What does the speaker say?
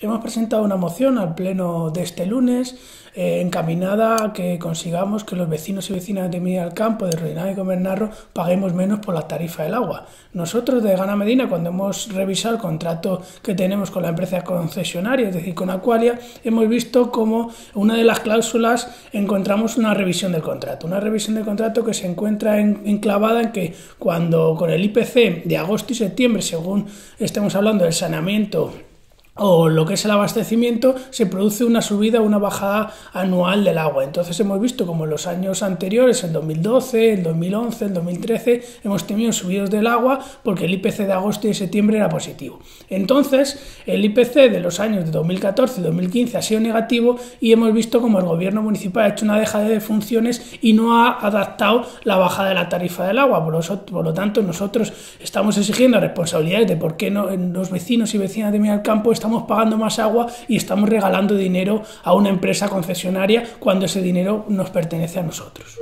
Hemos presentado una moción al pleno de este lunes encaminada a que consigamos que los vecinos y vecinas de Medina del Campo, de Rodinal y Comernarro paguemos menos por la tarifa del agua. Nosotros de Gana Medina, cuando hemos revisado el contrato que tenemos con la empresa concesionaria, es decir, con Aqualia, hemos visto como una de las cláusulas encontramos una revisión del contrato. Una revisión del contrato que se encuentra enclavada en que cuando con el IPC de agosto y septiembre, según estemos hablando del saneamiento o lo que es el abastecimiento, se produce una subida o una bajada anual del agua. Entonces hemos visto como en los años anteriores, en 2012, en 2011, en 2013, hemos tenido subidos del agua porque el IPC de agosto y de septiembre era positivo. Entonces el IPC de los años de 2014 y 2015 ha sido negativo y hemos visto como el gobierno municipal ha hecho una deja de funciones y no ha adaptado la bajada de la tarifa del agua. Por lo tanto, nosotros estamos exigiendo responsabilidades de por qué no, los vecinos y vecinas de Medina del Campo estamos pagando más agua y estamos regalando dinero a una empresa concesionaria cuando ese dinero nos pertenece a nosotros.